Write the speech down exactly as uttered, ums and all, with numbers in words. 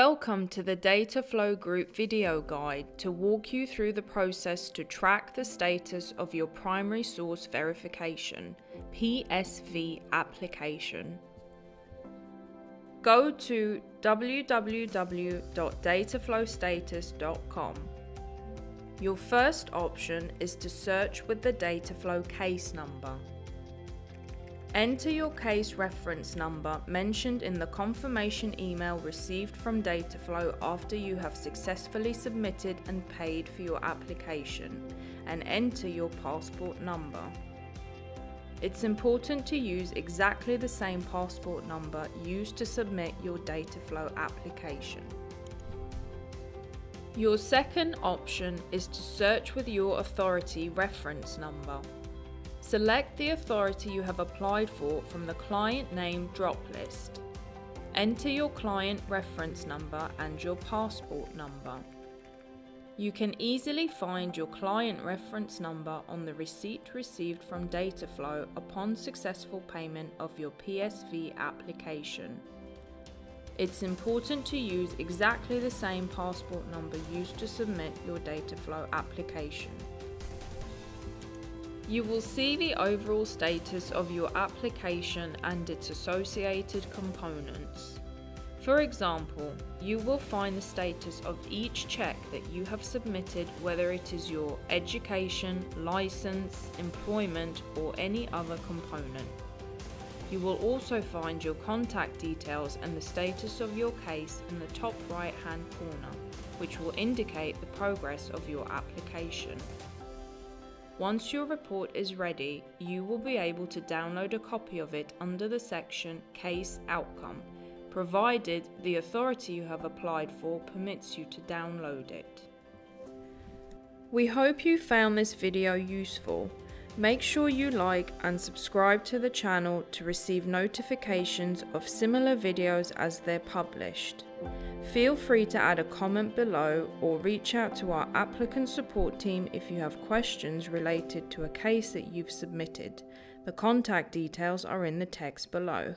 Welcome to the DataFlow Group video guide to walk you through the process to track the status of your Primary Source Verification (P S V) application. Go to w w w dot dataflow status dot com. Your first option is to search with the DataFlow case number. Enter your case reference number mentioned in the confirmation email received from DataFlow after you have successfully submitted and paid for your application, and enter your passport number. It's important to use exactly the same passport number used to submit your DataFlow application. Your second option is to search with your authority reference number. Select the authority you have applied for from the client name drop list. Enter your client reference number and your passport number. You can easily find your client reference number on the receipt received from DataFlow upon successful payment of your P S V application. It's important to use exactly the same passport number used to submit your DataFlow application. You will see the overall status of your application and its associated components. For example, you will find the status of each check that you have submitted, whether it is your education, license, employment, or any other component. You will also find your contact details and the status of your case in the top right-hand corner, which will indicate the progress of your application. Once your report is ready, you will be able to download a copy of it under the section Case Outcome, provided the authority you have applied for permits you to download it. We hope you found this video useful. Make sure you like and subscribe to the channel to receive notifications of similar videos as they're published. Feel free to add a comment below or reach out to our applicant support team if you have questions related to a case that you've submitted. The contact details are in the text below.